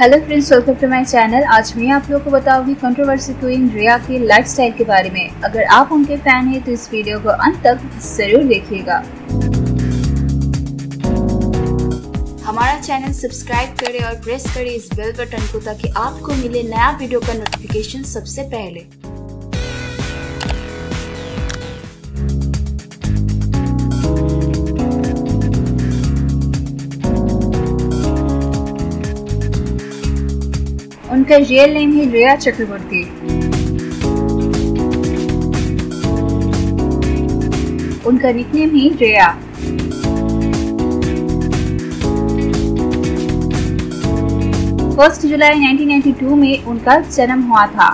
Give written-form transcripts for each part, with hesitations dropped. Hello friends, welcome to my channel. आज मैं आप लोगों को बताऊंगी कंट्रोवर्सी क्वीन रिया के लाइफस्टाइल के बारे में। अगर आप उनके फैन हैं तो इस वीडियो को अंत तक जरूर देखिएगा। हमारा चैनल सब्सक्राइब करें और प्रेस करें इस बेल बटन को ताकि आपको मिले नया वीडियो का नोटिफिकेशन सबसे पहले। उनका रियल नेम है रिया चक्रवर्ती। उनका निकनेम है रिया। फर्स्ट जुलाई 1992 में उनका जन्म हुआ था।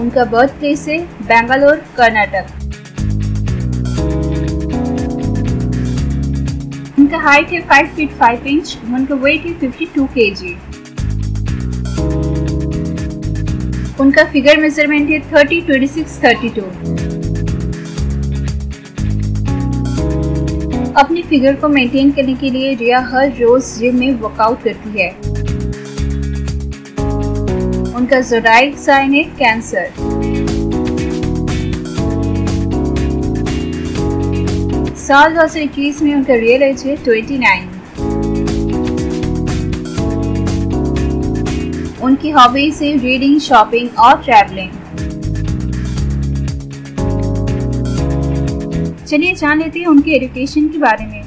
उनका बर्थ प्लेस है बेंगलोर, कर्नाटक। उनका हाइट है 5 फीट 5 इंच। उनका वेट है 52 kg। उनका फिगर मेजरमेंट है 30-26-32। अपने फिगर को मेंटेन करने के लिए रिया हर रोज जिम में वर्कआउट करती है। उनका जोडाइक साइन है कैंसर। साल 2021 में उनका रियल एज है 29। उनकी हॉबीज है रीडिंग, शॉपिंग और ट्रैवलिंग। चलिए जान लेते हैं उनके एजुकेशन के बारे में।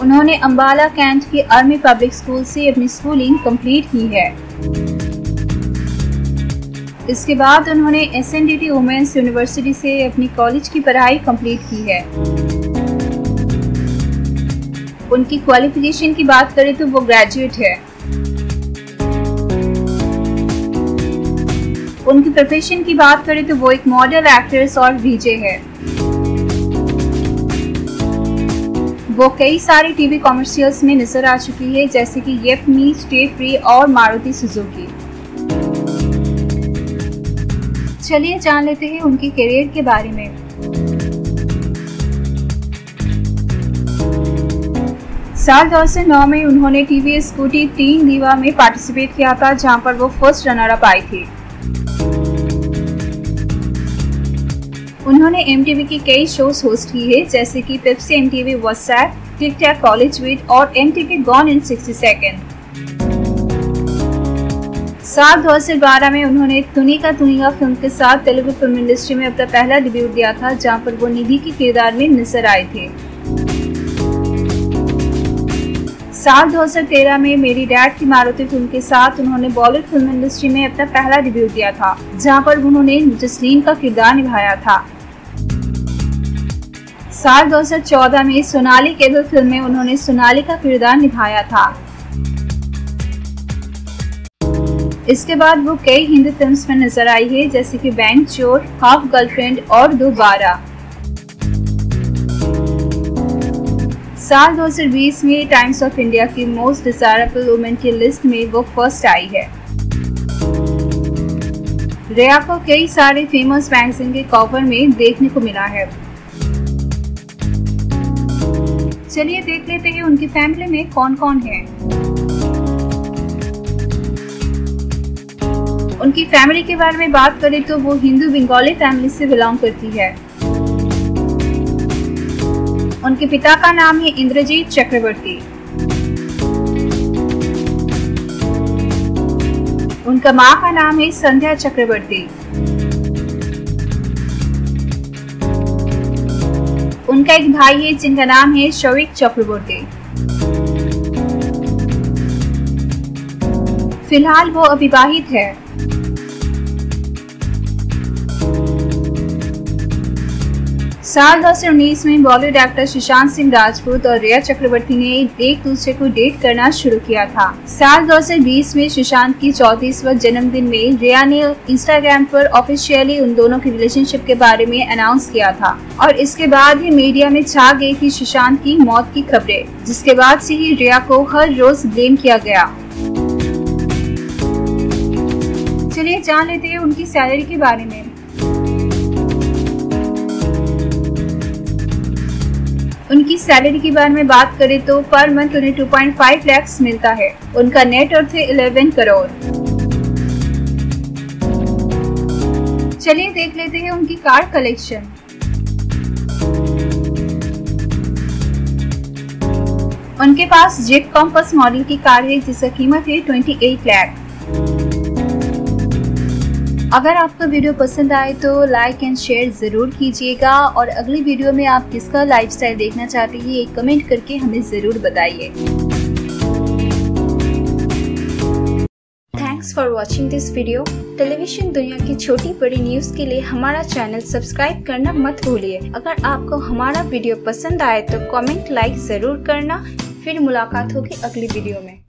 उन्होंने अंबाला कैंट के आर्मी पब्लिक स्कूल से अपनी स्कूलिंग कंप्लीट की है। इसके बाद उन्होंने SNDT वुमेन्स यूनिवर्सिटी से अपनी कॉलेज की पढ़ाई कंप्लीट की है। उनकी क्वालिफिकेशन की बात करें तो वो ग्रेजुएट है। उनकी प्रोफेशन की बात करें तो वो एक मॉडल, एक्ट्रेस और VJ है। वो कई सारे TV कॉमर्शियल्स में नजर आ चुकी है, जैसे कि येप मी, स्टे फ्री और मारुति सुजुकी। चलिए जान लेते हैं उनके करियर के बारे में। साल 2009 में उन्होंने TVS स्कूटी टीन दीवा में पार्टिसिपेट किया था, जहां पर वो फर्स्ट रनर-अप आई थी। उन्होंने MTV के कई शोज होस्ट किए हैं, जैसे कि Pepsi MTV, WhatsApp, Tic Tac, college with और MTV गॉन इन 60 सेकंड। साल 2012 में उन्होंने तुनीगा तुनीगा फिल्म के साथ तेलुगु फिल्म इंडस्ट्री में अपना पहला डेब्यू दिया था, जहां पर वो निधि के किरदार में नजर आए थे। साल 2013 में मेरी डैड की मारुति फिल्म के साथ उन्होंने बॉलीवुड फिल्म इंडस्ट्री में अपना पहला डेब्यू दिया था, जहां पर उन्होंने जसलीन का किरदार निभाया था। साल 2014 में सोनाली केबल फिल्म में उन्होंने सोनाली का किरदार निभाया था। इसके बाद वो कई हिंदी फिल्म्स में नजर आई है, जैसे कि बैंक चोर, हाफ गर्लफ्रेंड और दोबारा। साल 2020 में टाइम्स ऑफ इंडिया की मोस्ट डिजायरेबल वुमेन की लिस्ट में वो फर्स्ट आई है। रिया को कई सारे फेमस मैगजीन के कवर में देखने को मिला है। चलिए देख लेते हैं उनकी फैमिली में कौन कौन है। उनकी फैमिली के बारे में बात करें तो वो हिंदू बंगाली फैमिली से बिलोंग करती है। उनके पिता का नाम है इंद्रजीत चक्रवर्ती। उनका माँ का नाम है संध्या चक्रवर्ती। उनका एक भाई है जिनका नाम है शोविक चक्रवर्ती। फिलहाल वो अविवाहित है। साल 2019 में बॉलीवुड एक्टर सुशांत सिंह राजपूत और रिया चक्रवर्ती ने एक दूसरे को डेट करना शुरू किया था। साल 2020 में सुशांत की 34वां जन्मदिन में रिया ने इंस्टाग्राम पर ऑफिशियली उन दोनों की रिलेशनशिप के बारे में अनाउंस किया था और इसके बाद ही मीडिया में छा गई कि सुशांत की मौत की खबरें, जिसके बाद से ही रिया को हर रोज ब्लेम किया गया। चलिए जान लेते हैं उनकी सैलरी के बारे में। उनकी सैलरी के बारे में बात करें तो पर मंथ उन्हें 2.5 लाख मिलता है। उनका नेट अर्थ है 11 करोड़। चलिए देख लेते हैं उनकी कार कलेक्शन। उनके पास जीप कॉम्पस मॉडल की कार है जिसकी कीमत है 28 लाख। अगर आपका वीडियो पसंद आए तो लाइक एंड शेयर जरूर कीजिएगा और अगली वीडियो में आप किसका लाइफस्टाइल देखना चाहते हैं ये कमेंट करके हमें जरूर बताइए। Thanks for watching this video. Television दुनिया की छोटी बड़ी न्यूज के लिए हमारा चैनल सब्सक्राइब करना मत भूलिए। अगर आपको हमारा वीडियो पसंद आए तो कमेंट लाइक जरूर करना। फिर मुलाकात होगी अगली वीडियो में।